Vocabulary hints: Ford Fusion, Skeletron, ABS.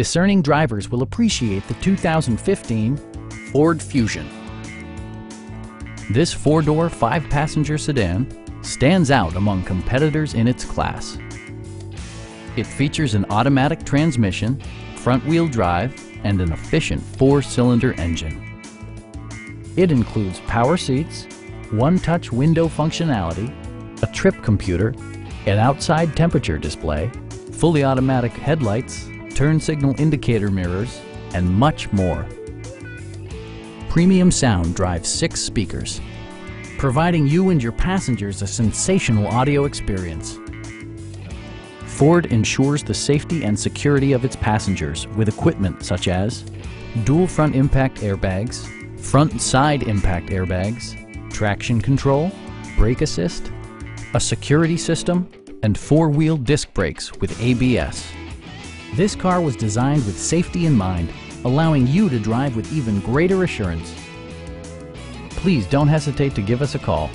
Discerning drivers will appreciate the 2015 Ford Fusion. This four-door, five-passenger sedan stands out among competitors in its class. It features an automatic transmission, front-wheel drive, and an efficient four-cylinder engine. It includes power seats, one-touch window functionality, a trip computer, an outside temperature display, fully automatic headlights, turn signal indicator mirrors, and much more. Premium sound drives 6 speakers, providing you and your passengers a sensational audio experience. Ford ensures the safety and security of its passengers with equipment such as dual front impact airbags, front and side impact airbags, traction control, brake assist, a security system, and four-wheel disc brakes with ABS. This car was designed with safety in mind, allowing you to drive with even greater assurance. Please don't hesitate to give us a call.